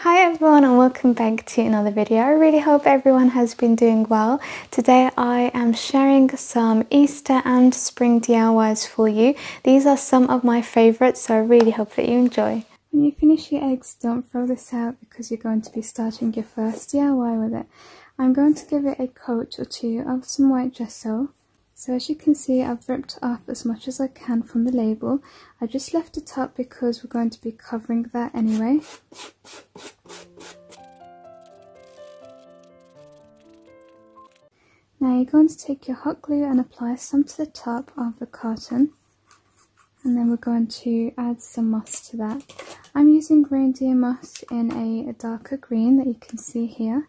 Hi everyone and welcome back to another video. I really hope everyone has been doing well. Today I am sharing some Easter and spring DIYs for you. These are some of my favourites, so I really hope that you enjoy. When you finish your eggs, don't throw this out because you're going to be starting your first DIY with it. I'm going to give it a coat or two of some white gesso. So as you can see, I've ripped off as much as I can from the label. I just left the top because we're going to be covering that anyway. Now you're going to take your hot glue and apply some to the top of the carton. And then we're going to add some moss to that. I'm using reindeer moss in a darker green that you can see here.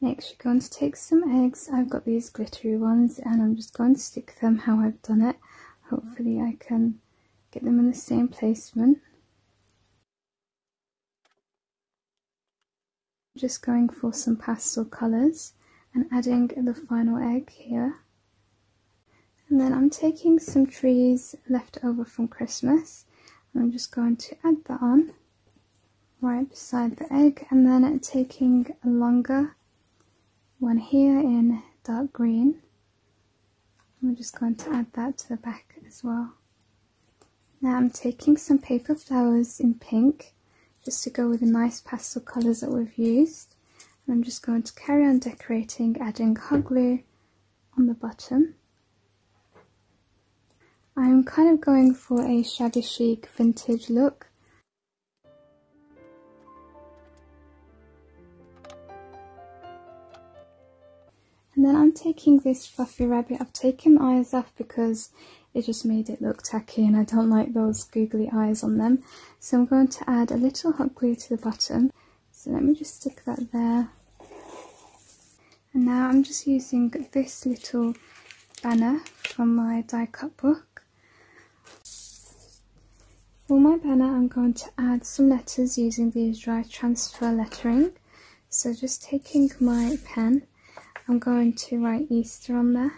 Next, you're going to take some eggs. I've got these glittery ones and I'm just going to stick them how I've done it. Hopefully I can get them in the same placement. Just going for some pastel colours and adding the final egg here. And then I'm taking some trees left over from Christmas and I'm just going to add that on right beside the egg, and then taking a longer one here in dark green. I'm just going to add that to the back as well. Now I'm taking some paper flowers in pink just to go with the nice pastel colours that we've used, and I'm just going to carry on decorating, adding hot glue on the bottom. I'm kind of going for a shabby chic vintage look. And then I'm taking this fluffy rabbit. I've taken the eyes off because it just made it look tacky and I don't like those googly eyes on them. So I'm going to add a little hot glue to the bottom. So let me just stick that there. And now I'm just using this little banner from my die cut book. For my banner, I'm going to add some letters using the dry transfer lettering. So just taking my pen, I'm going to write Easter on there.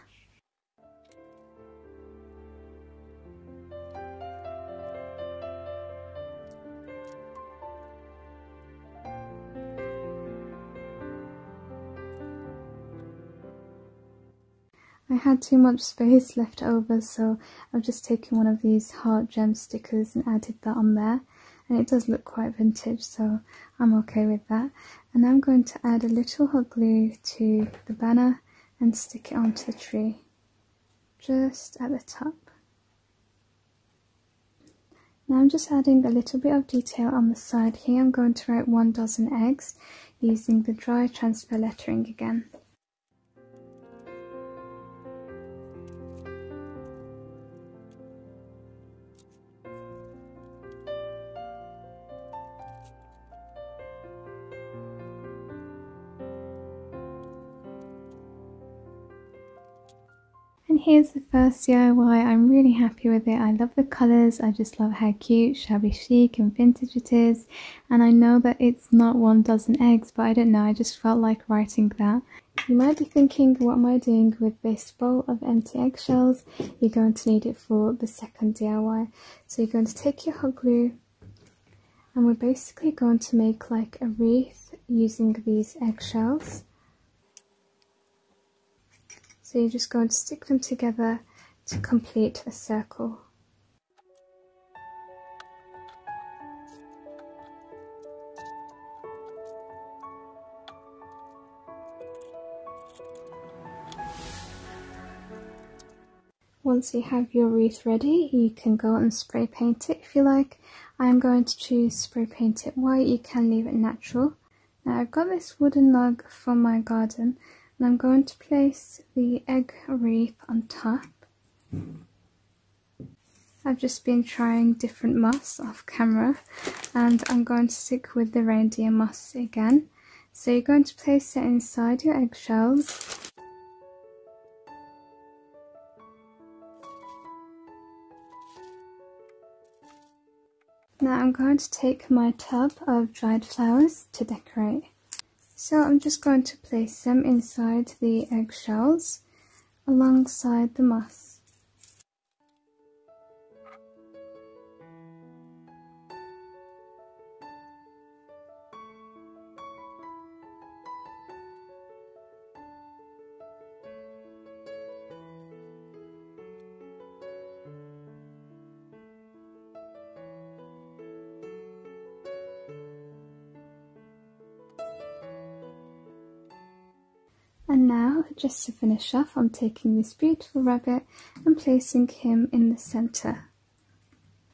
I had too much space left over, so I've just taken one of these heart gem stickers and added that on there. And it does look quite vintage, so I'm okay with that. And I'm going to add a little hot glue to the banner and stick it onto the tree, just at the top. Now I'm just adding a little bit of detail on the side here. I'm going to write 1 dozen eggs using the dry transfer lettering again. Here's the first DIY. I'm really happy with it. I love the colours. I just love how cute, shabby chic and vintage it is. And I know that it's not 1 dozen eggs, but I don't know, I just felt like writing that. You might be thinking, what am I doing with this bowl of empty eggshells? You're going to need it for the second DIY. So you're going to take your hot glue and we're basically going to make like a wreath using these eggshells. So you're just going to stick them together to complete a circle. Once you have your wreath ready, you can go and spray paint it if you like. I'm going to choose spray paint it white. You can leave it natural. Now I've got this wooden log from my garden. And I'm going to place the egg wreath on top. I've just been trying different moss off camera and I'm going to stick with the reindeer moss again. So you're going to place it inside your eggshells. Now I'm going to take my tub of dried flowers to decorate. So I'm just going to place them inside the eggshells alongside the moss. And now, just to finish off, I'm taking this beautiful rabbit and placing him in the centre.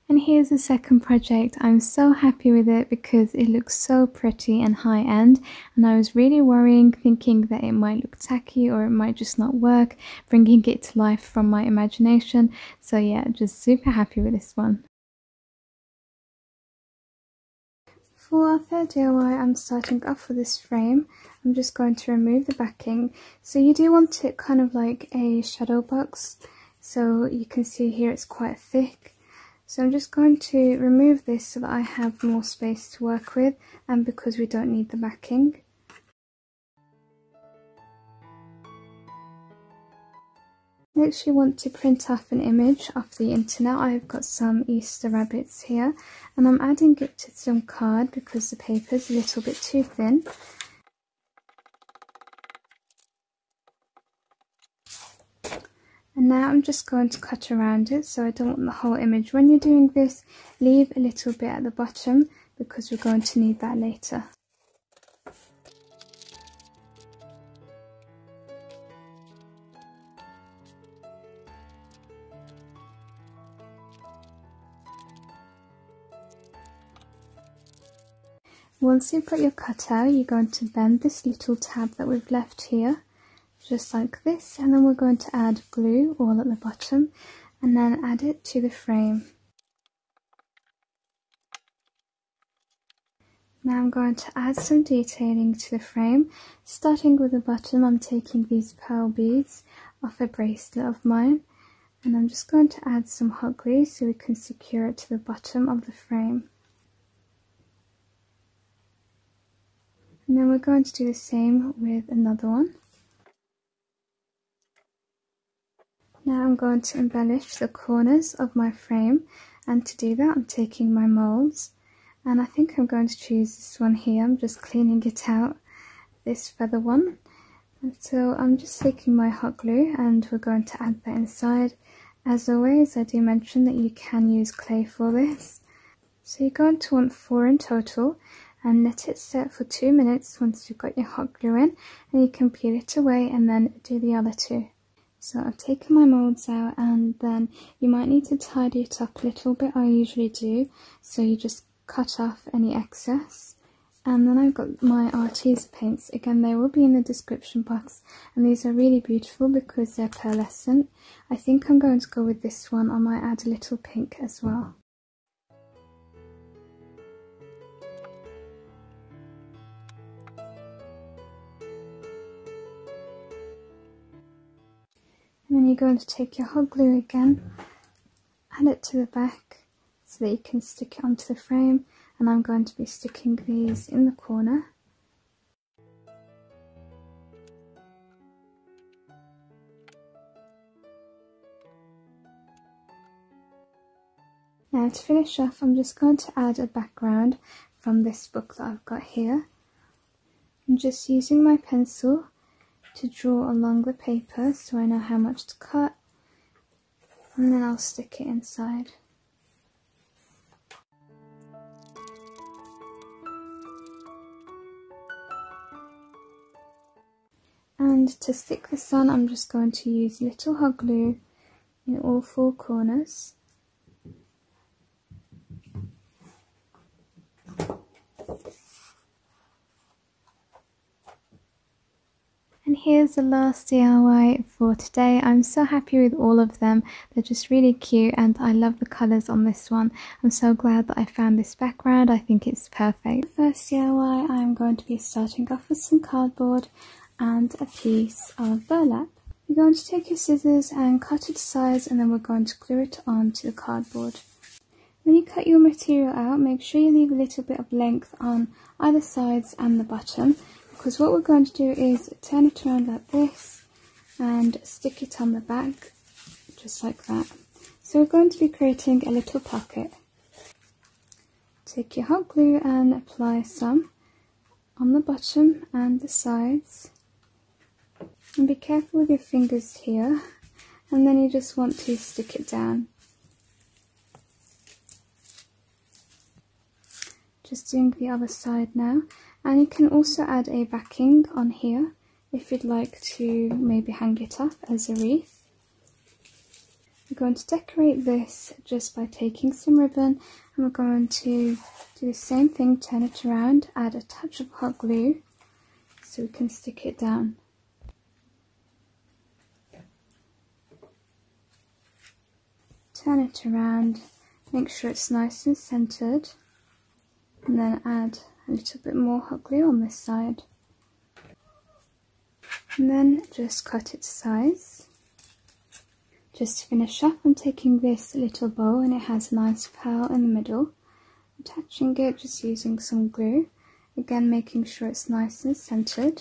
And here's the second project. I'm so happy with it because it looks so pretty and high-end, and I was really worrying, thinking that it might look tacky or it might just not work, bringing it to life from my imagination. So yeah, just super happy with this one. For our third DIY, I'm starting off with this frame. I'm just going to remove the backing. So you do want it kind of like a shadow box. So you can see here it's quite thick. So I'm just going to remove this so that I have more space to work with, and because we don't need the backing. Next, you want to print off an image off the internet. I've got some Easter rabbits here, and I'm adding it to some card because the paper's a little bit too thin. And now I'm just going to cut around it, so I don't want the whole image. When you're doing this, leave a little bit at the bottom because we're going to need that later. Once you've got your cutout, you're going to bend this little tab that we've left here, just like this, and then we're going to add glue all at the bottom, and then add it to the frame. Now I'm going to add some detailing to the frame. Starting with the bottom, I'm taking these pearl beads off a bracelet of mine, and I'm just going to add some hot glue so we can secure it to the bottom of the frame. And then we're going to do the same with another one. Now I'm going to embellish the corners of my frame, and to do that I'm taking my moulds, and I think I'm going to choose this one here. I'm just cleaning it out, this feather one. And so I'm just taking my hot glue and we're going to add that inside. As always, I do mention that you can use clay for this. So you're going to want 4 in total. And let it set for 2 minutes once you've got your hot glue in, and you can peel it away and then do the other 2. So I've taken my moulds out, and then you might need to tidy it up a little bit. I usually do, so you just cut off any excess. And then I've got my Arteza paints. Again, they will be in the description box, and these are really beautiful because they're pearlescent. I think I'm going to go with this one. I might add a little pink as well. And then you're going to take your hot glue again, add it to the back so that you can stick it onto the frame, and I'm going to be sticking these in the corner. Now to finish off, I'm just going to add a background from this book that I've got here. I'm just using my pencil to draw along the paper so I know how much to cut, and then I'll stick it inside. And to stick this on, I'm just going to use little hot glue in all 4 corners. And here's the last DIY for today. I'm so happy with all of them. They're just really cute, and I love the colours on this one. I'm so glad that I found this background. I think it's perfect. For the first DIY, I'm going to be starting off with some cardboard and a piece of burlap. You're going to take your scissors and cut it to size, and then we're going to glue it onto the cardboard. When you cut your material out, make sure you leave a little bit of length on either sides and the bottom, because what we're going to do is turn it around like this and stick it on the back just like that. So we're going to be creating a little pocket. Take your hot glue and apply some on the bottom and the sides, and be careful with your fingers here, and then you just want to stick it down. Just doing the other side now, and you can also add a backing on here if you'd like to maybe hang it up as a wreath. We're going to decorate this just by taking some ribbon, and we're going to do the same thing, turn it around, add a touch of hot glue so we can stick it down. Turn it around, make sure it's nice and centered, and then add a little bit more hot glue on this side. And then just cut it to size. Just to finish up, I'm taking this little bow, and it has a nice pearl in the middle. Attaching it, just using some glue. Again, making sure it's nice and centered.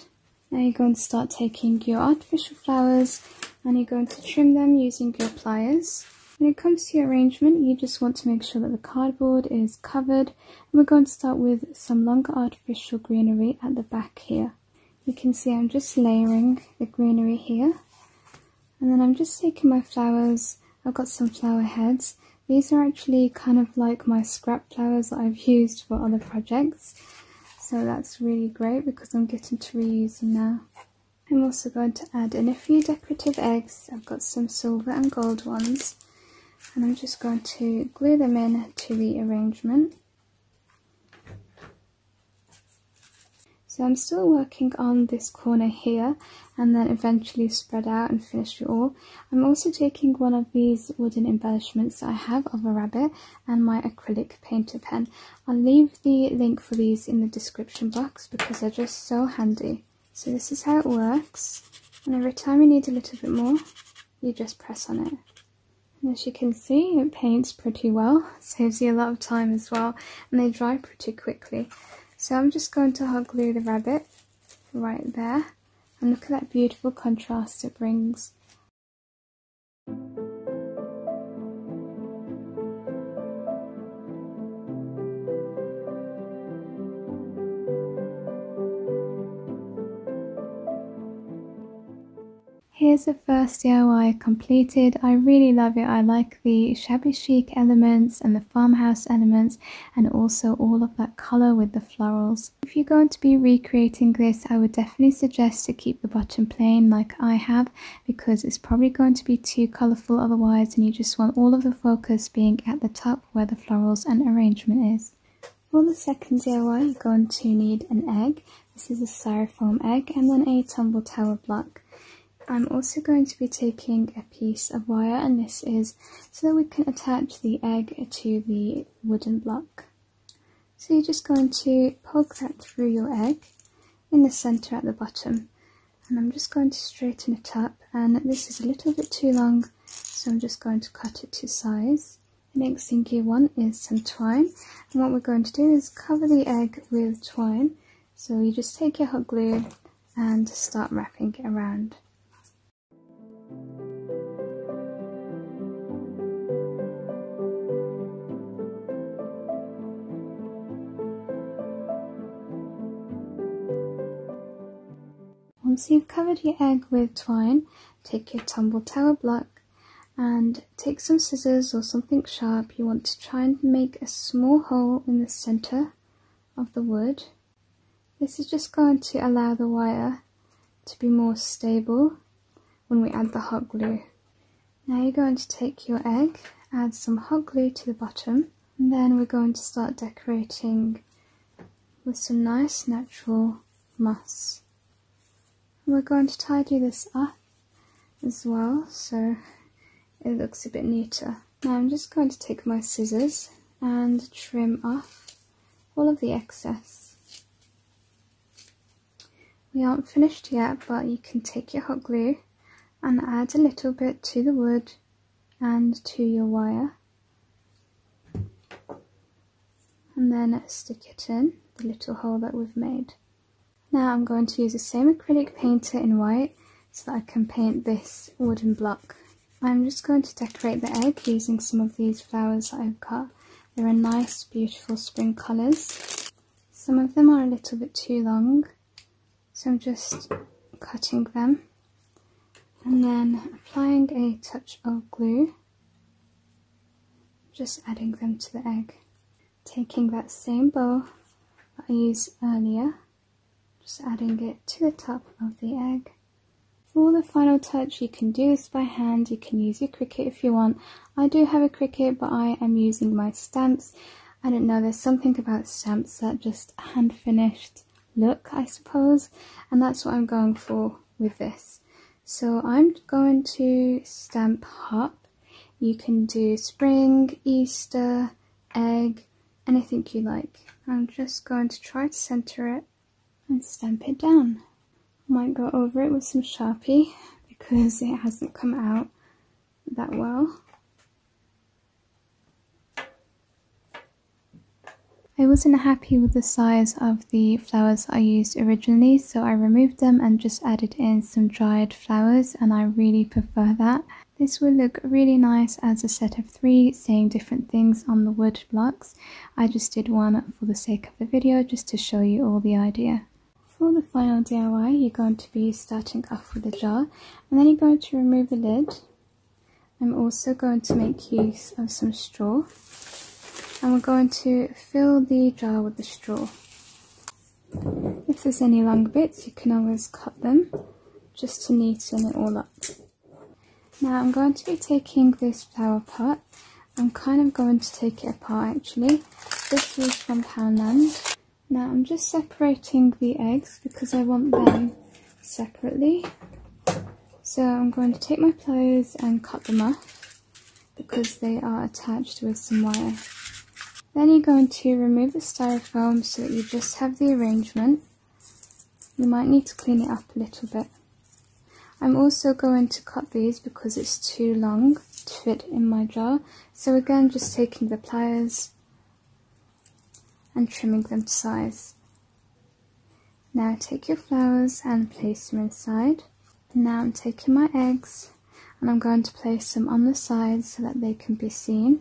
Now you're going to start taking your artificial flowers, and you're going to trim them using your pliers. When it comes to your arrangement, you just want to make sure that the cardboard is covered. And we're going to start with some longer artificial greenery at the back here. You can see I'm just layering the greenery here. And then I'm just taking my flowers. I've got some flower heads. These are actually kind of like my scrap flowers that I've used for other projects. So that's really great because I'm getting to reuse them now. I'm also going to add in a few decorative eggs. I've got some silver and gold ones. And I'm just going to glue them in to the arrangement. So I'm still working on this corner here, and then eventually spread out and finish it all. I'm also taking one of these wooden embellishments that I have of a rabbit and my acrylic painter pen. I'll leave the link for these in the description box because they're just so handy. So this is how it works, and every time you need a little bit more, you just press on it. As you can see, it paints pretty well, saves you a lot of time as well, and they dry pretty quickly. So I'm just going to hot glue the rabbit right there, and look at that beautiful contrast it brings. Here's the first DIY completed. I really love it. I like the shabby chic elements and the farmhouse elements, and also all of that colour with the florals. If you're going to be recreating this, I would definitely suggest to keep the bottom plain like I have, because it's probably going to be too colourful otherwise, and you just want all of the focus being at the top where the florals and arrangement is. For the second DIY, you're going to need an egg. This is a styrofoam egg, and then a tumble tower block. I'm also going to be taking a piece of wire, and this is so that we can attach the egg to the wooden block. So you're just going to poke that through your egg in the centre at the bottom. And I'm just going to straighten it up, and this is a little bit too long, so I'm just going to cut it to size. The next thing you want is some twine, and what we're going to do is cover the egg with twine. So you just take your hot glue and start wrapping it around. Once you've covered your egg with twine, take your tumble tower block and take some scissors or something sharp. You want to try and make a small hole in the centre of the wood. This is just going to allow the wire to be more stable when we add the hot glue. Now you're going to take your egg, add some hot glue to the bottom, and then we're going to start decorating with some nice natural moss. We're going to tidy this up as well, so it looks a bit neater. Now I'm just going to take my scissors and trim off all of the excess. We aren't finished yet, but you can take your hot glue and add a little bit to the wood and to your wire. And then stick it in the little hole that we've made. Now I'm going to use the same acrylic painter in white so that I can paint this wooden block. I'm just going to decorate the egg using some of these flowers that I've got. They're a nice, beautiful spring colours. Some of them are a little bit too long, so I'm just cutting them and then applying a touch of glue, just adding them to the egg. Taking that same bow that I used earlier, just adding it to the top of the egg. For the final touch, you can do this by hand. You can use your Cricut if you want. I do have a Cricut, but I am using my stamps. I don't know, there's something about stamps that just hand finished look, I suppose, and that's what I'm going for with this. So I'm going to stamp hop. You can do spring, Easter, egg, anything you like. I'm just going to try to centre it and stamp it down. Might go over it with some Sharpie because it hasn't come out that well. I wasn't happy with the size of the flowers I used originally, so I removed them and just added in some dried flowers, and I really prefer that. This will look really nice as a set of three saying different things on the wood blocks. I just did one for the sake of the video just to show you all the idea. For the final DIY, you're going to be starting off with a jar, and then you're going to remove the lid. I'm also going to make use of some straw. And we're going to fill the jar with the straw. If there's any long bits, you can always cut them just to neaten it all up. Now I'm going to be taking this flower pot. I'm kind of going to take it apart actually. This was from Poundland. Now I'm just separating the eggs because I want them separately. So I'm going to take my pliers and cut them off because they are attached with some wire. Then you're going to remove the styrofoam so that you just have the arrangement. You might need to clean it up a little bit. I'm also going to cut these because it's too long to fit in my jar. So again, just taking the pliers and trimming them to size. Now take your flowers and place them inside. Now I'm taking my eggs and I'm going to place them on the sides so that they can be seen.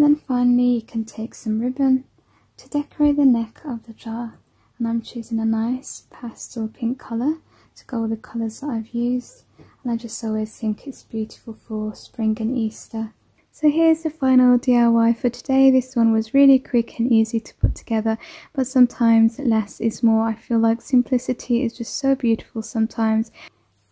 Then finally you can take some ribbon to decorate the neck of the jar, and I'm choosing a nice pastel pink colour to go with the colours that I've used, and I just always think it's beautiful for spring and Easter. So here's the final DIY for today. This one was really quick and easy to put together, but sometimes less is more. I feel like simplicity is just so beautiful sometimes.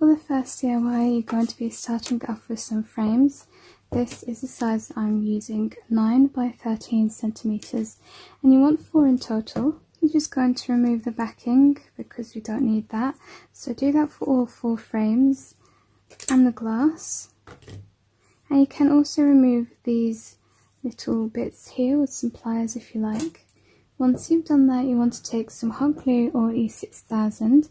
For the first DIY you're going to be starting off with some frames. This is the size I'm using, 9 by 13 centimetres, and you want 4 in total. You're just going to remove the backing because we don't need that. So do that for all 4 frames and the glass. And you can also remove these little bits here with some pliers if you like. Once you've done that, you want to take some hot glue or E6000 and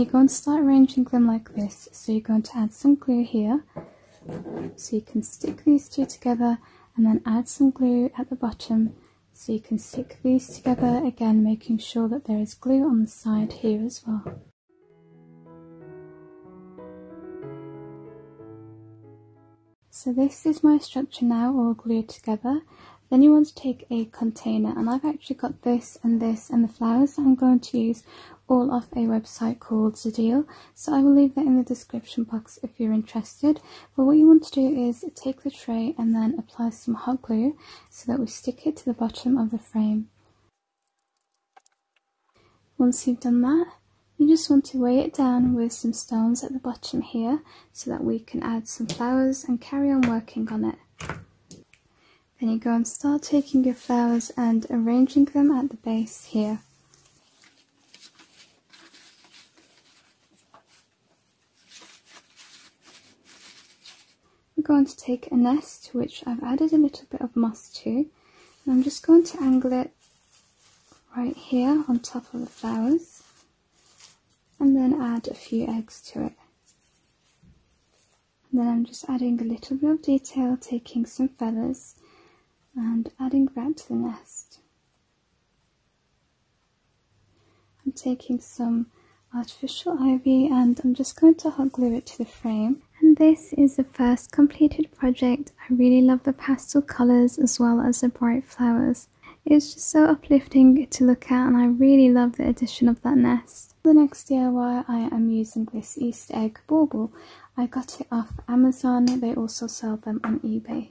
you're going to start arranging them like this. So you're going to add some glue here. So you can stick these two together and then add some glue at the bottom so you can stick these together again, making sure that there is glue on the side here as well. So this is my structure now, all glued together. Then you want to take a container, and I've actually got this and the flowers that I'm going to use all off a website called Zadeel, so I will leave that in the description box if you're interested. But what you want to do is take the tray and then apply some hot glue so that we stick it to the bottom of the frame. Once you've done that, you just want to weigh it down with some stones at the bottom here so that we can add some flowers and carry on working on it. Then you go and start taking your flowers and arranging them at the base here. We're going to take a nest, which I've added a little bit of moss to, and I'm just going to angle it right here on top of the flowers and then add a few eggs to it. And then I'm just adding a little bit of detail, taking some feathers and adding that to the nest. I'm taking some artificial ivy and I'm just going to hot glue it to the frame. And this is the first completed project. I really love the pastel colors as well as the bright flowers. It's just so uplifting to look at and I really love the addition of that nest. For the next DIY I am using this Easter egg bauble. I got it off Amazon, they also sell them on eBay.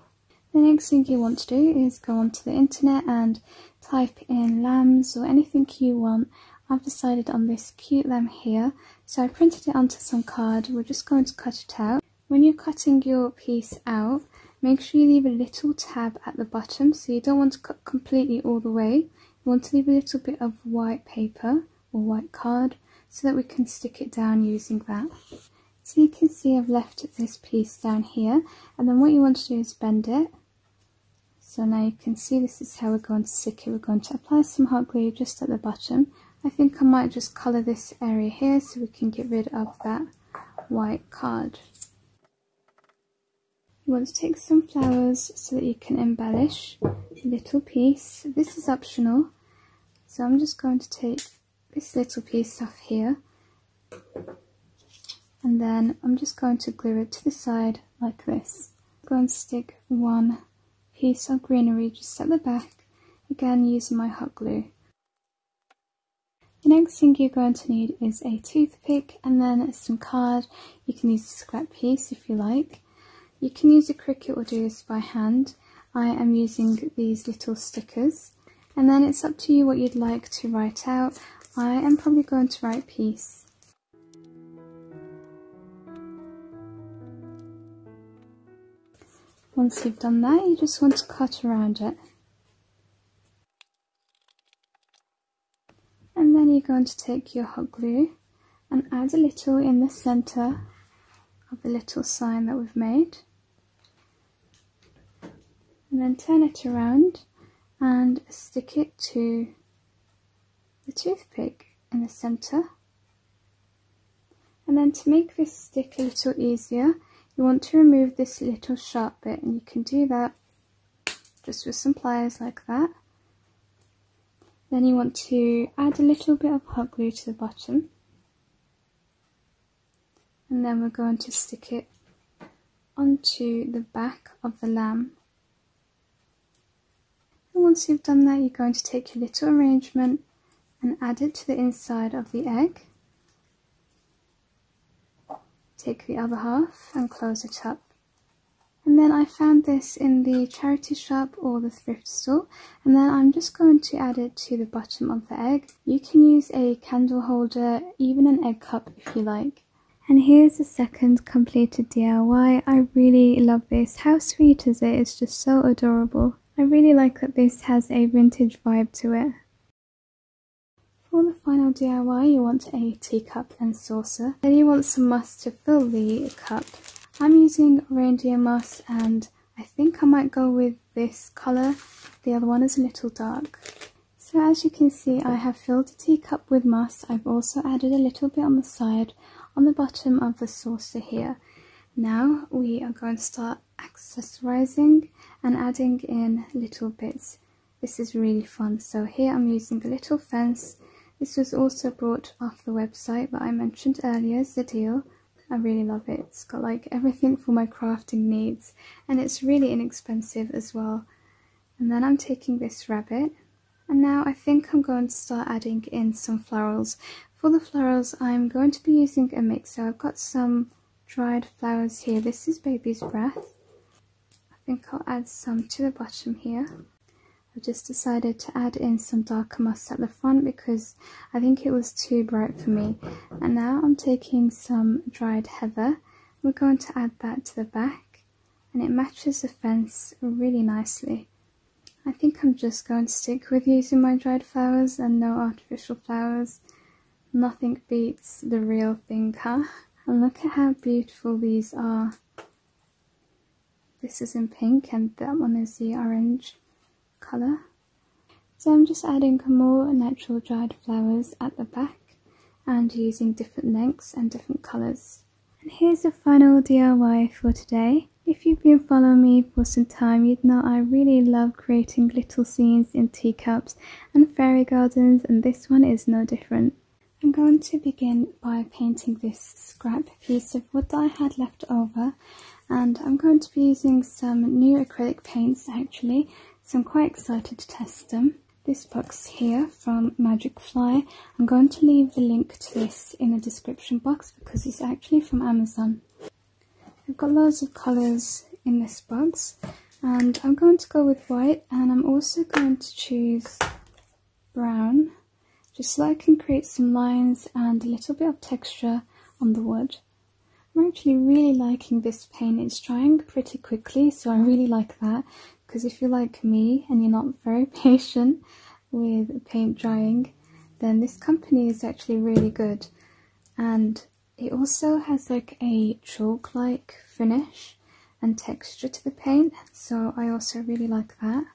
The next thing you want to do is go onto the internet and type in lambs or anything you want. I've decided on this cute lamb here, so I printed it onto some card. We're just going to cut it out. When you're cutting your piece out, make sure you leave a little tab at the bottom, so you don't want to cut completely all the way. You want to leave a little bit of white paper or white card so that we can stick it down using that. So you can see I've left this piece down here, and then what you want to do is bend it. So now you can see this is how we're going to stick it. We're going to apply some hot glue just at the bottom. I think I might just colour this area here so we can get rid of that white card. You want to take some flowers so that you can embellish a little piece. This is optional, so I'm just going to take this little piece off here and then I'm just going to glue it to the side like this. I'm going to stick one piece of greenery just at the back, again using my hot glue. The next thing you're going to need is a toothpick and then some card. You can use a scrap piece if you like. You can use a Cricut or do this by hand. I am using these little stickers. And then it's up to you what you'd like to write out. I am probably going to write peace. Once you've done that, you just want to cut around it. And then you're going to take your hot glue and add a little in the centre of the little sign that we've made. And then turn it around and stick it to the toothpick in the centre. And then to make this stick a little easier, you want to remove this little sharp bit, and you can do that just with some pliers like that. Then you want to add a little bit of hot glue to the bottom, and then we're going to stick it onto the back of the lamb. And once you've done that, you're going to take your little arrangement and add it to the inside of the egg. Take the other half and close it up. And then I found this in the charity shop or the thrift store. And then I'm just going to add it to the bottom of the egg. You can use a candle holder, even an egg cup if you like. And here's the second completed DIY. I really love this. How sweet is it? It's just so adorable. I really like that this has a vintage vibe to it. For the final DIY, you want a teacup and saucer. Then you want some moss to fill the cup. I'm using reindeer moss and I think I might go with this colour. The other one is a little dark. So as you can see, I have filled a teacup with moss. I've also added a little bit on the side on the bottom of the saucer here. Now we are going to start accessorizing and adding in little bits. This is really fun. So here I'm using a little fence. This was also brought off the website that I mentioned earlier, Zadeel. I really love it. It's got like everything for my crafting needs and it's really inexpensive as well. And then I'm taking this rabbit and now I think I'm going to start adding in some florals. For the florals I'm going to be using a mixer. I've got some dried flowers here. This is Baby's Breath. I think I'll add some to the bottom here. I've just decided to add in some darker moss at the front because I think it was too bright for me. And now I'm taking some dried heather. We're going to add that to the back and it matches the fence really nicely. I think I'm just going to stick with using my dried flowers and no artificial flowers. Nothing beats the real thing, huh? And look at how beautiful these are. This is in pink and that one is the orange colour. So I'm just adding more natural dried flowers at the back and using different lengths and different colours. And here's the final DIY for today. If you've been following me for some time, you'd know I really love creating little scenes in teacups and fairy gardens, and this one is no different. I'm going to begin by painting this scrap piece of wood that I had left over, and I'm going to be using some new acrylic paints actually, so I'm quite excited to test them. This box here from Magic Fly, I'm going to leave the link to this in the description box because it's actually from Amazon. I've got loads of colours in this box and I'm going to go with white, and I'm also going to choose brown just so I can create some lines and a little bit of texture on the wood. I'm actually really liking this paint, it's drying pretty quickly, so I really like that. Because if you're like me and you're not very patient with paint drying, then this company is actually really good, and it also has like a chalk like finish and texture to the paint, so I also really like that.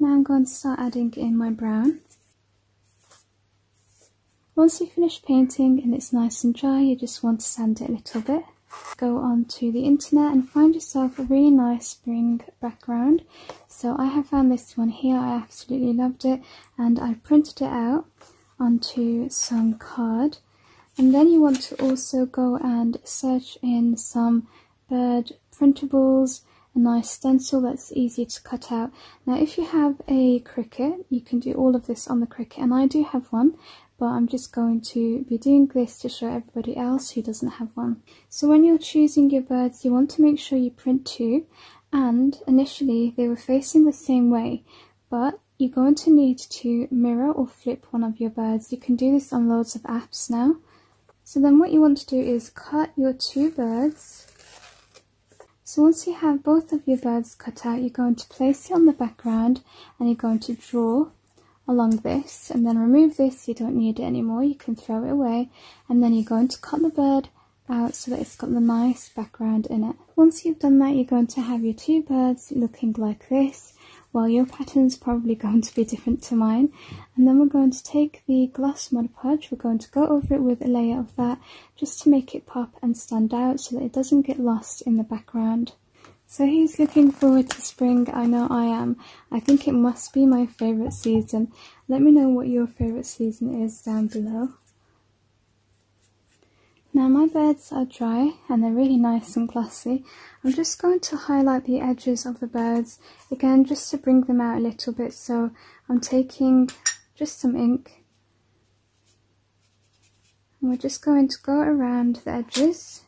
Now I'm going to start adding in my brown. Once you finish painting and it's nice and dry, you just want to sand it a little bit. Go on to the internet and find yourself a really nice spring background. So I have found this one here, I absolutely loved it, and I printed it out onto some card. And then you want to also go and search in some bird printables, a nice stencil that's easy to cut out. Now if you have a Cricut, you can do all of this on the Cricut, and I do have one, but I'm just going to be doing this to show everybody else who doesn't have one. So when you're choosing your birds, you want to make sure you print two, and initially they were facing the same way, but you're going to need to mirror or flip one of your birds. You can do this on loads of apps now. So then what you want to do is cut your two birds. So once you have both of your birds cut out, you're going to place it on the background and you're going to draw along this, and then remove this, you don't need it anymore, you can throw it away, and then you're going to cut the bird out so that it's got the nice background in it. Once you've done that, you're going to have your two birds looking like this. Well, your pattern's probably going to be different to mine, and then we're going to take the gloss Mod Podge, we're going to go over it with a layer of that just to make it pop and stand out so that it doesn't get lost in the background. So who's looking forward to spring? I know I am. I think it must be my favourite season. Let me know what your favourite season is down below. Now my birds are dry and they're really nice and glossy. I'm just going to highlight the edges of the birds, again just to bring them out a little bit, so I'm taking just some ink. And we're just going to go around the edges,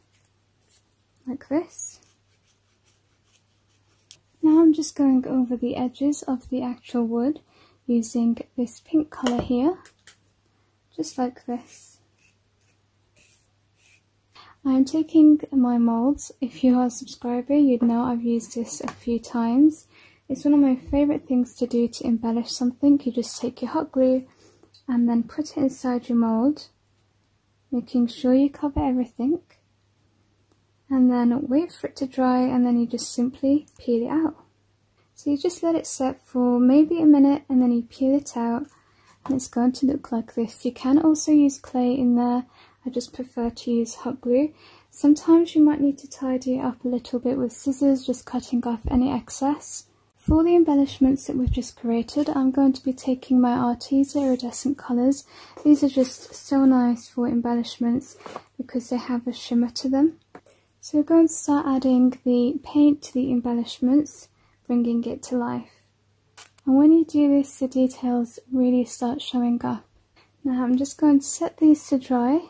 like this. Now I'm just going over the edges of the actual wood using this pink colour here, just like this. I'm taking my moulds. If you are a subscriber, you'd know I've used this a few times. It's one of my favourite things to do to embellish something. You just take your hot glue and then put it inside your mould, making sure you cover everything. And then wait for it to dry, and then you just simply peel it out. So you just let it set for maybe a minute and then you peel it out, and it's going to look like this. You can also use clay in there, I just prefer to use hot glue. Sometimes you might need to tidy it up a little bit with scissors, just cutting off any excess. For the embellishments that we've just created, I'm going to be taking my Arteza iridescent colours. These are just so nice for embellishments because they have a shimmer to them. So we're going to start adding the paint to the embellishments, bringing it to life. And when you do this, the details really start showing up. Now I'm just going to set these to dry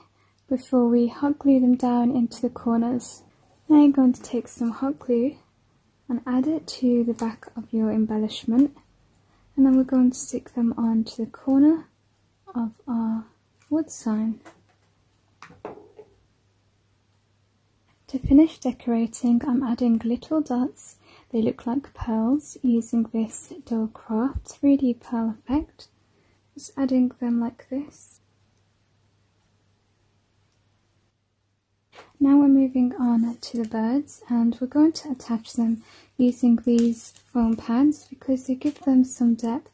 before we hot glue them down into the corners. Now you're going to take some hot glue and add it to the back of your embellishment. And then we're going to stick them onto the corner of our wood sign. To finish decorating, I'm adding little dots, they look like pearls, using this Dolcraft 3D pearl effect. Just adding them like this. Now we're moving on to the birds, and we're going to attach them using these foam pads because they give them some depth.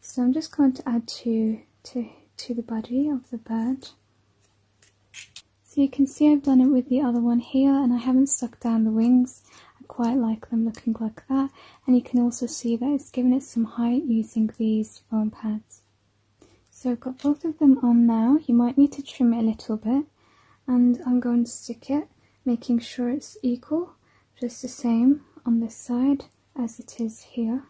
So I'm just going to add two to the body of the bird. So you can see I've done it with the other one here, and I haven't stuck down the wings. I quite like them looking like that, and you can also see that it's given it some height using these foam pads. So I've got both of them on now. You might need to trim it a little bit, and I'm going to stick it, making sure it's equal, just the same on this side as it is here.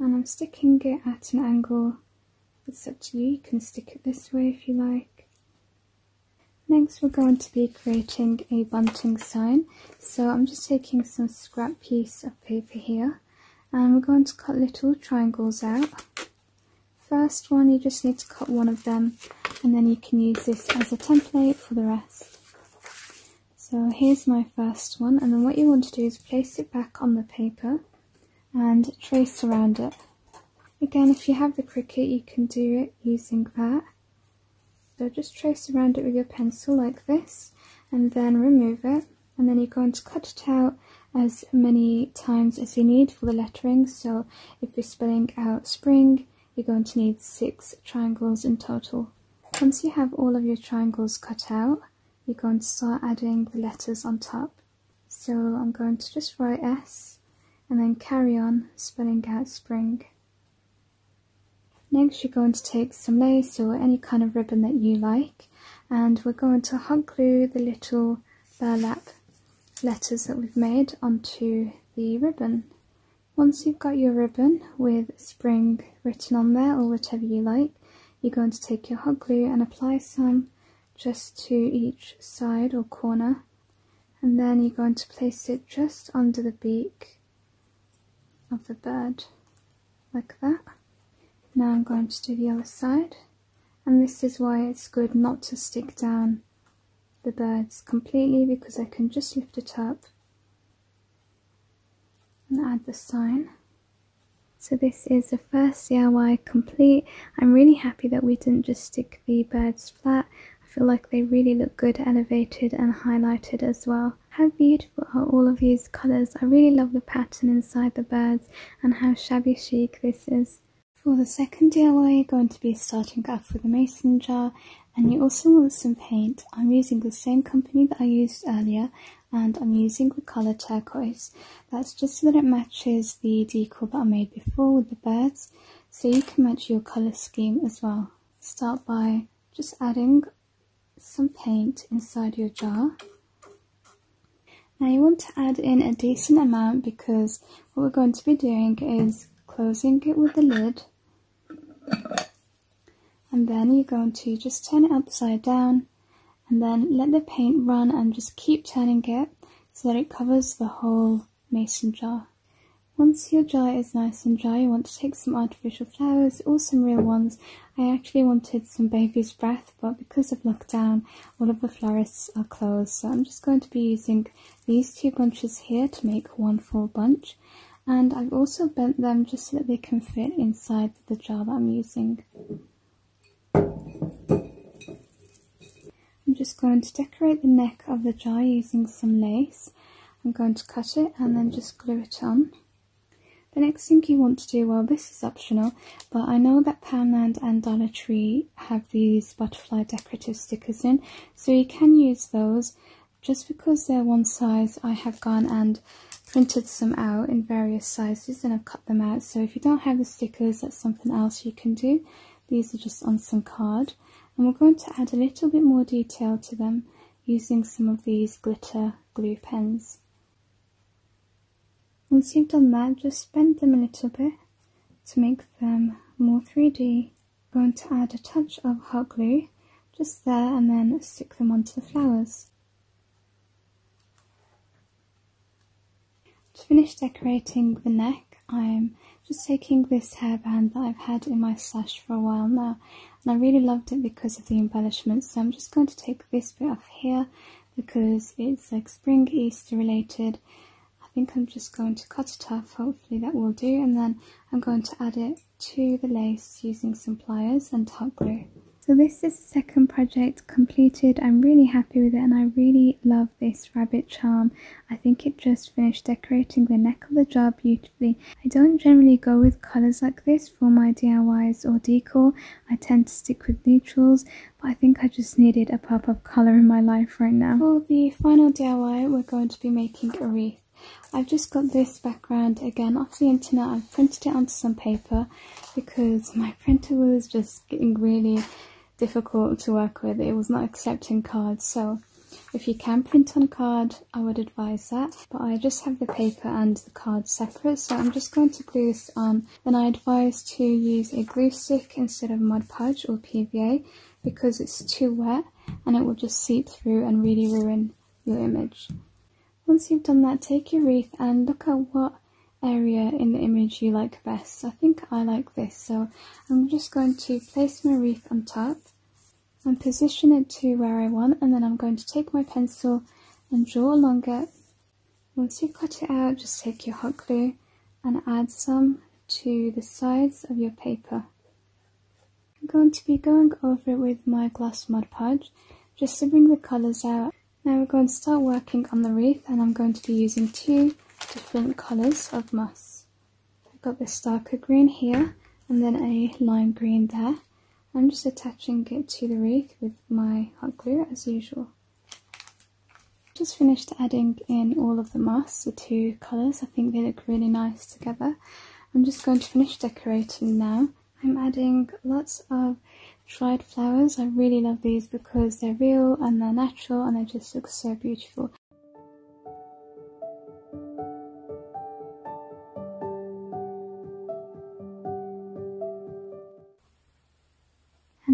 And I'm sticking it at an angle that's up to you. You can stick it this way if you like. Next we're going to be creating a bunting sign. So I'm just taking some scrap piece of paper here, and we're going to cut little triangles out. First one, you just need to cut one of them, and then you can use this as a template for the rest. So here's my first one, and then what you want to do is place it back on the paper and trace around it. Again, if you have the Cricut, you can do it using that. So just trace around it with your pencil like this, and then remove it, and then you're going to cut it out as many times as you need for the lettering. So if you're spelling out spring, you're going to need 6 triangles in total. Once you have all of your triangles cut out, you're going to start adding the letters on top. So I'm going to just write S and then carry on spelling out spring. Next you're going to take some lace or any kind of ribbon that you like, and we're going to hot glue the little burlap letters that we've made onto the ribbon. Once you've got your ribbon with spring written on there, or whatever you like, you're going to take your hot glue and apply some just to each side or corner, and then you're going to place it just under the beak of the bird, like that. Now I'm going to do the other side, and this is why it's good not to stick down the birds completely, because I can just lift it up and add the sign. So this is the first DIY complete. I'm really happy that we didn't just stick the birds flat. I feel like they really look good elevated and highlighted as well. How beautiful are all of these colours? I really love the pattern inside the birds and how shabby chic this is. For the second DIY, you're going to be starting off with a mason jar, and you also want some paint. I'm using the same company that I used earlier, and I'm using the colour turquoise. That's just so that it matches the decor that I made before with the birds, so you can match your colour scheme as well. Start by just adding some paint inside your jar. Now you want to add in a decent amount, because what we're going to be doing is closing it with the lid, and then you're going to just turn it upside down, and then let the paint run and just keep turning it so that it covers the whole mason jar. Once your jar is nice and dry, you want to take some artificial flowers or some real ones. I actually wanted some baby's breath, but because of lockdown, all of the florists are closed, so I'm just going to be using these 2 bunches here to make one full bunch. And I've also bent them just so that they can fit inside the jar that I'm using. I'm just going to decorate the neck of the jar using some lace. I'm going to cut it and then just glue it on. The next thing you want to do, well, this is optional, but I know that Poundland and Dollar Tree have these butterfly decorative stickers in, so you can use those. Just because they're one size, I have gone and printed some out in various sizes, and I've cut them out. So if you don't have the stickers, that's something else you can do. These are just on some card. And we're going to add a little bit more detail to them using some of these glitter glue pens. Once you've done that, just bend them a little bit to make them more 3D. I'm going to add a touch of hot glue just there, and then stick them onto the flowers. To finish decorating the neck, I'm just taking this hairband that I've had in my stash for a while now, and I really loved it because of the embellishments, so I'm just going to take this bit off here because it's like spring Easter related. I think I'm just going to cut it off, hopefully that will do, and then I'm going to add it to the lace using some pliers and hot glue. So this is the second project completed. I'm really happy with it, and I really love this rabbit charm. I think it just finished decorating the neck of the jar beautifully. I don't generally go with colours like this for my DIYs or decor. I tend to stick with neutrals, but I think I just needed a pop of colour in my life right now. For the final DIY, we're going to be making a wreath. I've just got this background again off the internet. I've printed it onto some paper because my printer was just getting really difficult to work with. It was not accepting cards, so if you can print on card, I would advise that. But I just have the paper and the card separate, so I'm just going to glue this on. Then I advise to use a glue stick instead of Mod Podge or PVA because it's too wet and it will just seep through and really ruin your image. Once you've done that, take your wreath and look at what area in the image you like best. I think I like this, so I'm just going to place my wreath on top and position it to where I want, and then I'm going to take my pencil and draw along it. Once you've cut it out, just take your hot glue and add some to the sides of your paper. I'm going to be going over it with my gloss Mod Podge just to bring the colours out. Now we're going to start working on the wreath, and I'm going to be using two different colours of moss. I've got this darker green here and then a lime green there. I'm just attaching it to the wreath with my hot glue as usual. Just finished adding in all of the moss, the two colours. I think they look really nice together. I'm just going to finish decorating now. I'm adding lots of dried flowers. I really love these because they're real and they're natural and they just look so beautiful.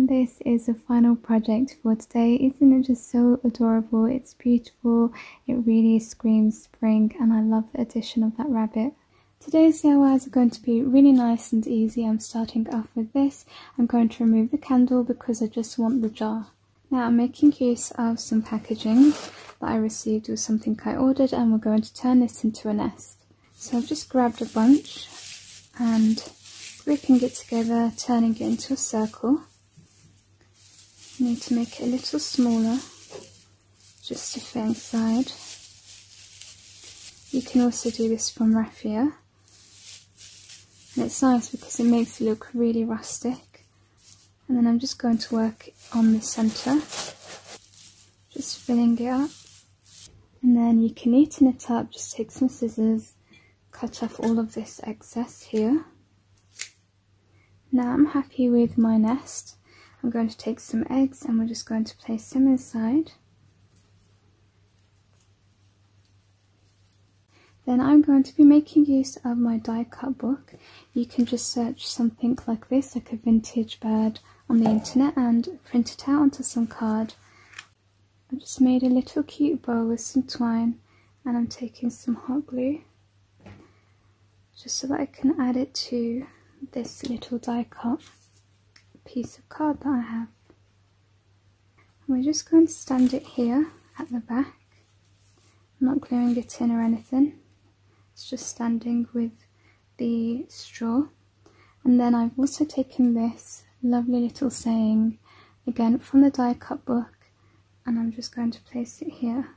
This is the final project for today. Isn't it just so adorable? It's beautiful, it really screams spring, and I love the addition of that rabbit. Today's DIYs are going to be really nice and easy. I'm starting off with this. I'm going to remove the candle because I just want the jar. Now I'm making use of some packaging that I received with something I ordered, and we're going to turn this into a nest. So I've just grabbed a bunch and gripping it together, turning it into a circle. Need to make it a little smaller just to fit inside. You can also do this from raffia, and it's nice because it makes it look really rustic. And then I'm just going to work on the center, just filling it up, and then you can neaten it up. Just take some scissors, cut off all of this excess here. Now I'm happy with my nest. I'm going to take some eggs and we're just going to place them inside. Then I'm going to be making use of my die cut book. You can just search something like this, like a vintage bird, on the internet and print it out onto some card. I just made a little cute bow with some twine, and I'm taking some hot glue just so that I can add it to this little die cut piece of card that I have. And we're just going to stand it here at the back. I'm not gluing it in or anything, it's just standing with the straw. And then I've also taken this lovely little saying again from the die cut book, and I'm just going to place it here.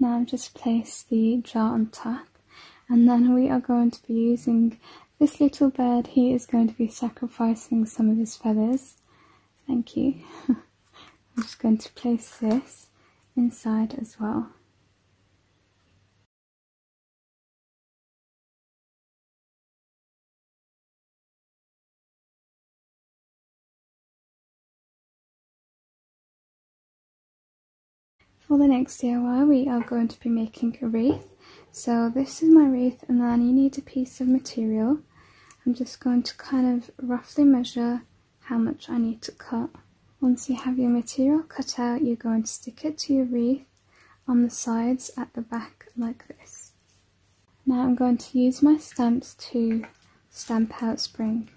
Now I've just placed the jar on top, and then we are going to be using this little bird. He is going to be sacrificing some of his feathers. Thank you. I'm just going to place this inside as well. For the next DIY, we are going to be making a wreath. So this is my wreath, and then you need a piece of material. I'm just going to kind of roughly measure how much I need to cut. Once you have your material cut out, you're going to stick it to your wreath on the sides at the back like this. Now I'm going to use my stamps to stamp out spring.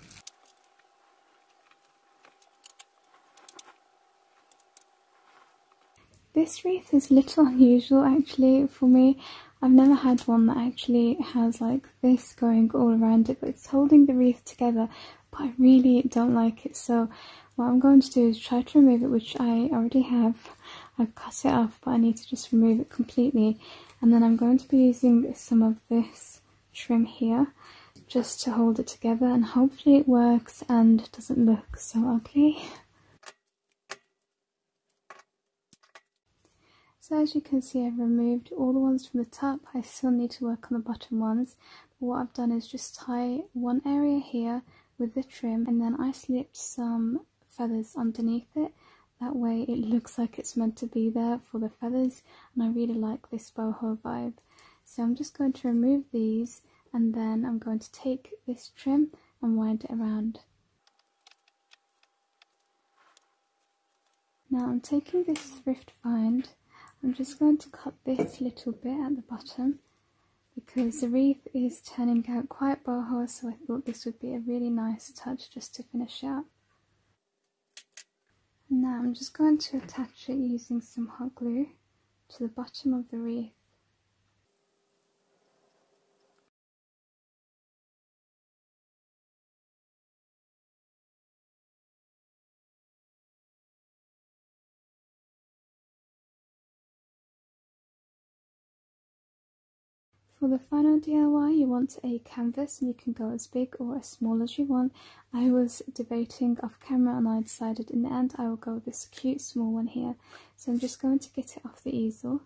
This wreath is a little unusual actually for me. I've never had one that actually has like this going all around it, but it's holding the wreath together, but I really don't like it. So what I'm going to do is try to remove it, which I already have. I've cut it off, but I need to just remove it completely. And then I'm going to be using some of this trim here just to hold it together, and hopefully it works and doesn't look so ugly. So as you can see, I've removed all the ones from the top. I still need to work on the bottom ones. But what I've done is just tie one area here with the trim, and then I slipped some feathers underneath it. That way it looks like it's meant to be there for the feathers, and I really like this boho vibe. So I'm just going to remove these, and then I'm going to take this trim and wind it around. Now I'm taking this thrift find, I'm just going to cut this little bit at the bottom, because the wreath is turning out quite boho, so I thought this would be a really nice touch just to finish up. Now I'm just going to attach it using some hot glue to the bottom of the wreath. For the final DIY, you want a canvas, and you can go as big or as small as you want. I was debating off camera, and I decided in the end I will go with this cute small one here. So I'm just going to get it off the easel.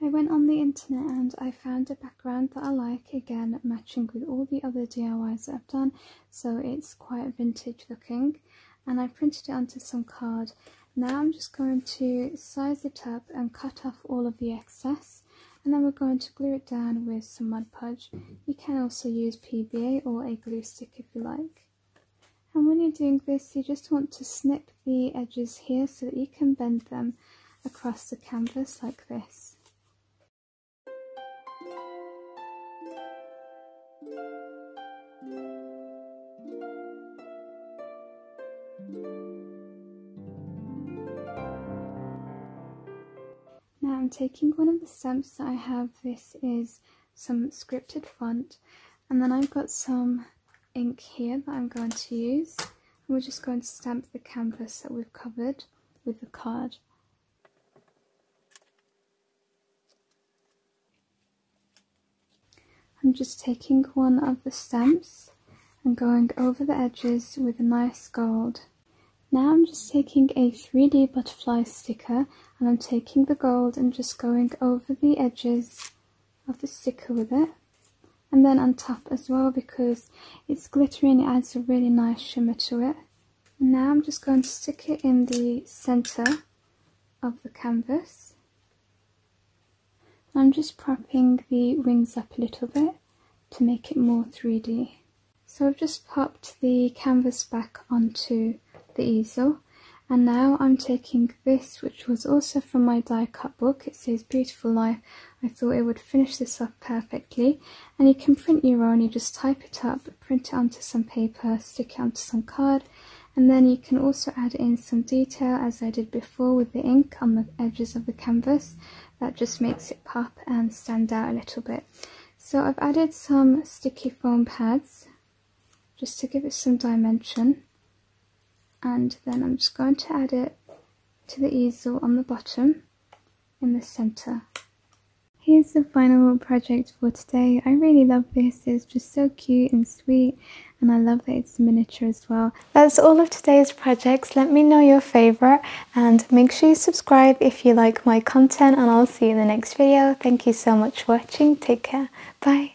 I went on the internet and I found a background that I like, again matching with all the other DIYs that I've done, so it's quite vintage looking. And I printed it onto some card. Now I'm just going to size it up and cut off all of the excess. And then we're going to glue it down with some Mod Podge. You can also use PVA or a glue stick if you like. And when you're doing this, you just want to snip the edges here so that you can bend them across the canvas like this. I'm taking one of the stamps that I have. This is some scripted font, and then I've got some ink here that I'm going to use, and we're just going to stamp the canvas that we've covered with the card. I'm just taking one of the stamps and going over the edges with a nice gold. Now I'm just taking a 3D butterfly sticker, and I'm taking the gold and just going over the edges of the sticker with it, and then on top as well, because it's glittery and it adds a really nice shimmer to it. And now I'm just going to stick it in the center of the canvas. I'm just propping the wings up a little bit to make it more 3D. So I've just popped the canvas back onto the easel, and now I'm taking this, which was also from my die cut book. It says Beautiful Life. I thought it would finish this off perfectly, and you can print your own. You just type it up, print it onto some paper, stick it onto some card, and then you can also add in some detail as I did before with the ink on the edges of the canvas. That just makes it pop and stand out a little bit. So I've added some sticky foam pads just to give it some dimension. And then I'm just going to add it to the easel on the bottom in the center. Here's the final project for today. I really love this. It's just so cute and sweet, and I love that it's miniature as well. That's all of today's projects. Let me know your favorite, and make sure you subscribe if you like my content, and I'll see you in the next video. Thank you so much for watching. Take care. Bye.